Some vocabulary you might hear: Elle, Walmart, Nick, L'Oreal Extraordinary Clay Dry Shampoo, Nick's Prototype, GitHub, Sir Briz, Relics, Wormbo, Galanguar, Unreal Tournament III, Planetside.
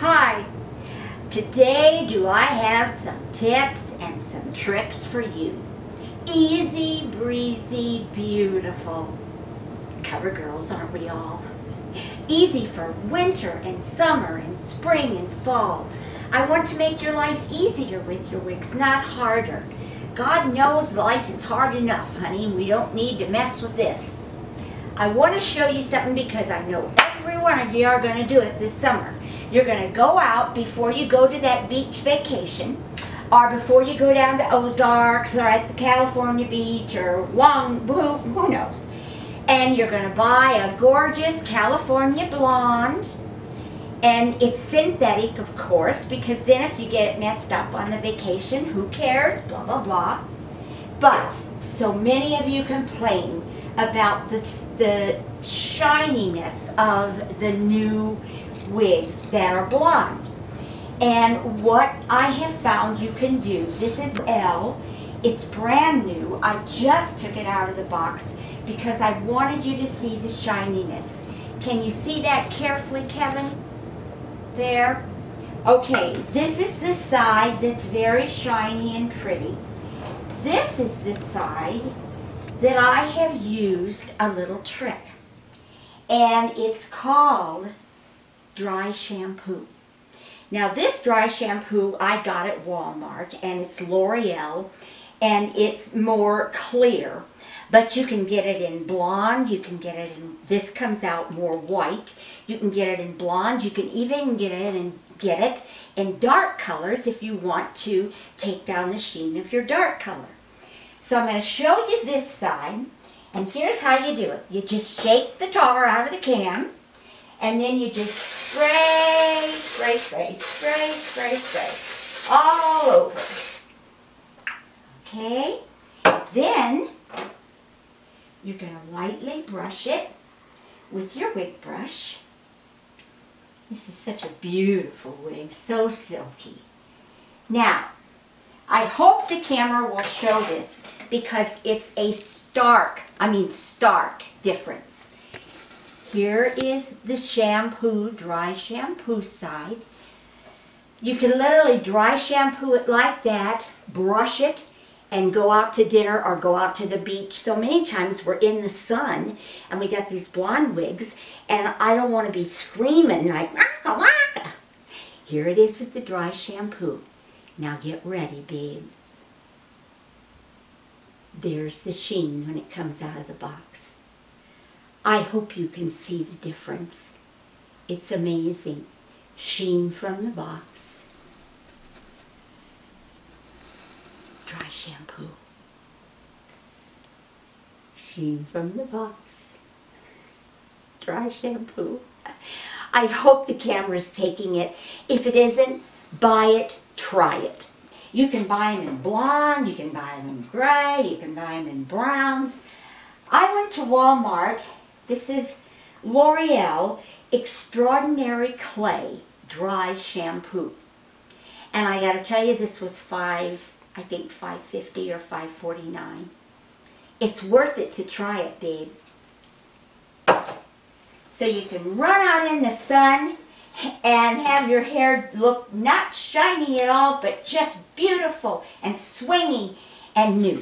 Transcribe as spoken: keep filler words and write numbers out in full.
Hi, today do I have some tips and some tricks for you. Easy, breezy, beautiful. Cover girls, aren't we all? Easy for winter and summer and spring and fall. I want to make your life easier with your wigs, not harder. God knows life is hard enough, honey. We don't need to mess with this. I want to show you something because I know every one of you are going to do it this summer. You're going to go out before you go to that beach vacation, or before you go down to Ozarks, or at the California beach, or Long, who, who knows. And you're going to buy a gorgeous California blonde. And it's synthetic, of course, because then if you get it messed up on the vacation, who cares, blah, blah, blah. But so many of you complain about this, the shininess of the new wigs that are blonde. And what I have found you can do, this is Elle, it's brand new. I just took it out of the box because I wanted you to see the shininess. Can you see that carefully, Kevin? There. Okay, this is the side that's very shiny and pretty. This is the side that I have used a little trick, and it's called dry shampoo. Now this dry shampoo I got at Walmart, and it's L'Oreal, and it's more clear, but you can get it in blonde, you can get it in, this comes out more white, you can get it in blonde, you can even get it and get it in dark colors if you want to take down the sheen of your dark color. So I'm going to show you this side, and here's how you do it. You just shake the tar out of the can, and then you just spray, spray, spray, spray, spray, spray, all over. Okay? Then you're going to lightly brush it with your wig brush. This is such a beautiful wig, so silky. Now, I hope the camera will show this because it's a stark, I mean stark difference. Here is the shampoo, dry shampoo side. You can literally dry shampoo it like that, brush it, and go out to dinner or go out to the beach. So many times we're in the sun and we got these blonde wigs and I don't want to be screaming like waka waka. Here it is with the dry shampoo. Now get ready, babe. There's the sheen when it comes out of the box. I hope you can see the difference. It's amazing. Sheen from the box. Dry shampoo. Sheen from the box. Dry shampoo. I hope the camera's taking it. If it isn't, buy it. Try it. You can buy them in blonde, you can buy them in gray, you can buy them in browns. I went to Walmart. This is L'Oreal Extraordinary Clay Dry Shampoo. And I gotta tell you, this was five, I think five fifty or five forty-nine. It's worth it to try it, babe. So you can run out in the sun and have your hair look not shiny at all, but just beautiful and swingy and new.